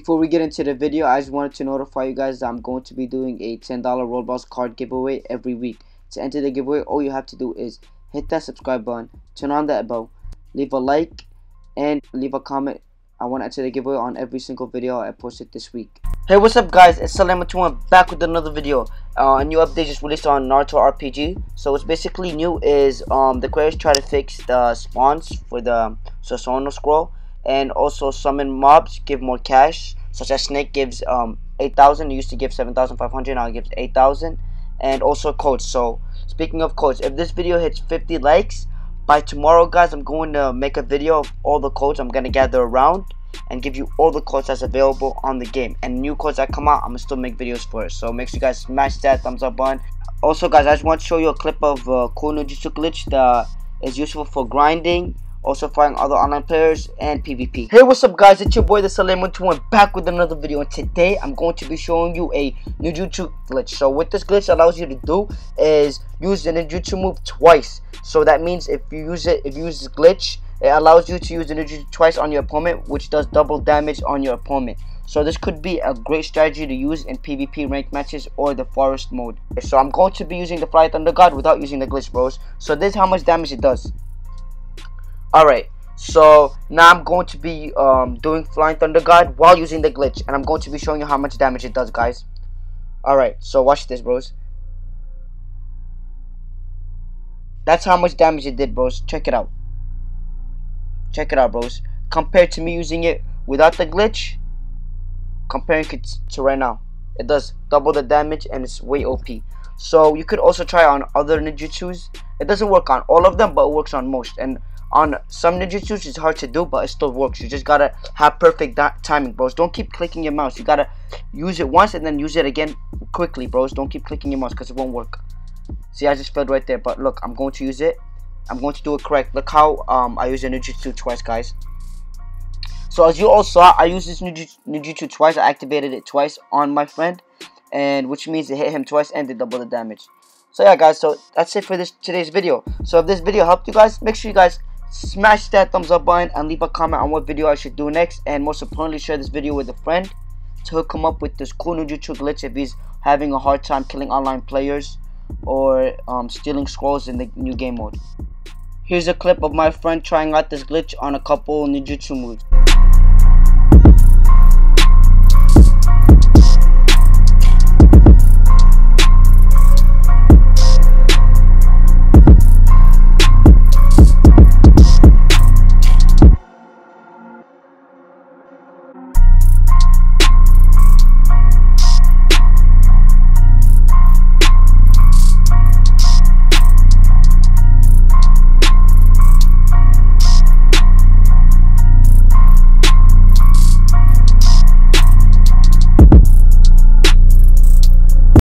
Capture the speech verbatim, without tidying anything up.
Before we get into the video, I just wanted to notify you guys that I'm going to be doing a ten dollar Roblox card giveaway every week. To enter the giveaway, all you have to do is hit that subscribe button, turn on that bell, leave a like, and leave a comment. I want to enter the giveaway on every single video I posted this week. Hey, what's up guys, it's Salama twenty-one back with another video. Uh, a new update just released on Naruto R P G. So what's basically new is um, the creators try to fix the spawns for the Susanoo Scroll, and also summon mobs give more cash, such as Snake gives um, eight thousand, used to give seven thousand five hundred, now it gives eight thousand, and also codes. So speaking of codes, if this video hits fifty likes, by tomorrow guys, I'm going to make a video of all the codes I'm going to gather around and give you all the codes that's available on the game. And new codes that come out, I'm going to still make videos for it. So make sure you guys smash that thumbs up button. Also guys, I just want to show you a clip of a uh, cool Ninjutsu glitch that is useful for grinding, also fighting other online players, and PvP. Hey, what's up guys, it's your boy the Salama twenty-one back with another video, and today I'm going to be showing you a Ninjutsu glitch. So what this glitch allows you to do is use the Ninjutsu move twice. So that means if you use it, if you use this glitch, it allows you to use the Ninjutsu twice on your opponent, which does double damage on your opponent. So this could be a great strategy to use in PvP ranked matches or the forest mode. So I'm going to be using the Flying Thunder God without using the glitch, bros. So this is how much damage it does. Alright, so now I'm going to be um, doing Flying Thunder God while using the glitch, and I'm going to be showing you how much damage it does, guys. Alright, so watch this, bros. That's how much damage it did, bros. Check it out. Check it out, bros. Compared to me using it without the glitch, comparing it to right now, it does double the damage and it's way O P. So you could also try on other ninjutsus. It doesn't work on all of them, but it works on most. And on some ninjutsus, it's hard to do, but it still works. You just gotta have perfect timing, bros. Don't keep clicking your mouse. You gotta use it once and then use it again quickly, bros. Don't keep clicking your mouse because it won't work. See, I just failed right there, but look, I'm going to use it. I'm going to do it correct. Look how um, I use the ninjutsu twice, guys. So as you all saw, I used this ninjutsu, ninjutsu twice. I activated it twice on my friend, and which means it hit him twice and did double the damage. So yeah, guys, so that's it for this today's video. So if this video helped you guys, make sure you guys smash that thumbs up button and leave a comment on what video I should do next, and most importantly, share this video with a friend to hook him up with this cool ninjutsu glitch if he's having a hard time killing online players or um, stealing scrolls in the new game mode. Here's a clip of my friend trying out this glitch on a couple ninjutsu moves.